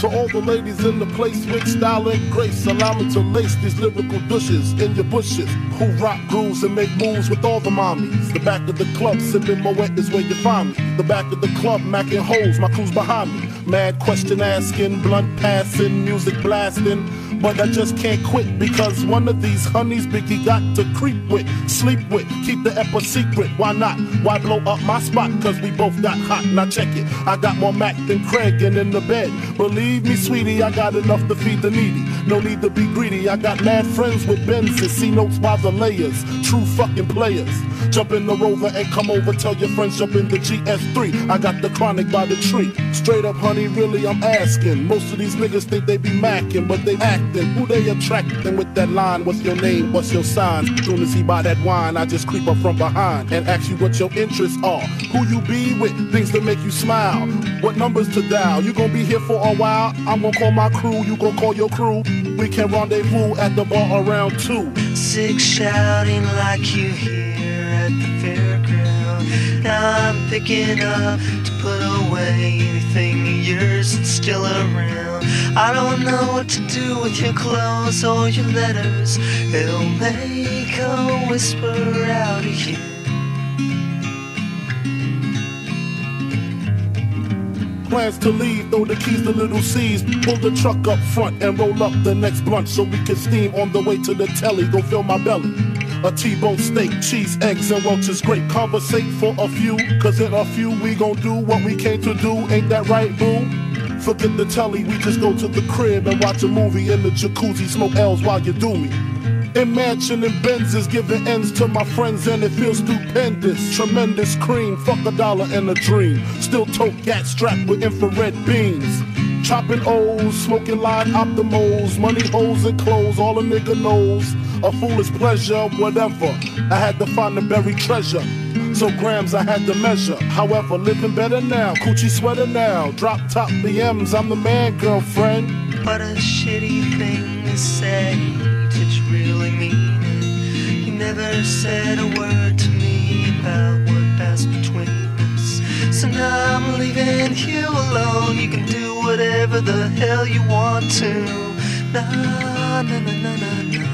To all the ladies in the place with style and grace, allow me to lace these lyrical douches in your bushes, who rock grooves and make moves with all the mommies. The back of the club, sipping Moet is where you find me. The back of the club, macking holes, my crew's behind me. Mad question asking, blunt passing, music blasting, but I just can't quit because one of these honeys Biggie got to creep with, sleep with, keep the epic secret. Why not? Why blow up my spot? Cause we both got hot. Now check it, I got more Mac than Craig and in the bed. Believe me, sweetie, I got enough to feed the needy. No need to be greedy. I got mad friends with Benz and C notes by the layers. True fucking players. Jump in the Rover and come over. Tell your friends jump in the GS3. I got the chronic by the tree. Straight up, honey, really, I'm asking. Most of these niggas think they be macking, but they acting. Who they attracting with that line? What's your name? What's your sign? Soon as he buy that wine, I just creep up from behind and ask you what your interests are, who you be with, things that make you smile, what numbers to dial. You gon' be here for a while. I'm gon' call my crew. You gon' call your crew. We can rendezvous at the bar around 2. Six shouting like you here at the fairground. Now I'm picking up to put away anything of yours that's still around. I don't know what to do with your clothes or your letters. It'll make a whisper out of you. Plans to leave, throw the keys to little C's, pull the truck up front and roll up the next blunt so we can steam on the way to the telly. Go fill my belly, a T-bone steak, cheese, eggs, and Welch's grape. Conversate for a few, cause in a few we gon' do what we came to do. Ain't that right, boo? Forget the telly, we just go to the crib and watch a movie in the jacuzzi, smoke L's while you do me. In mansion and Benz's, giving ends to my friends, and it feels stupendous. Tremendous cream, fuck a dollar and a dream. Still tote gat strapped with infrared beams. Chopping O's, smoking live optimals, money holes and clothes, all a nigga knows. A foolish pleasure, whatever. I had to find the buried treasure, so grams I had to measure. However, living better now, coochie sweater now. Drop top BMs, I'm the man, girlfriend. What a shitty thing to say. It's really mean it. You never said a word to me about what passed between us. So now I'm leaving you alone. You can do whatever the hell you want to. Na na na na na na.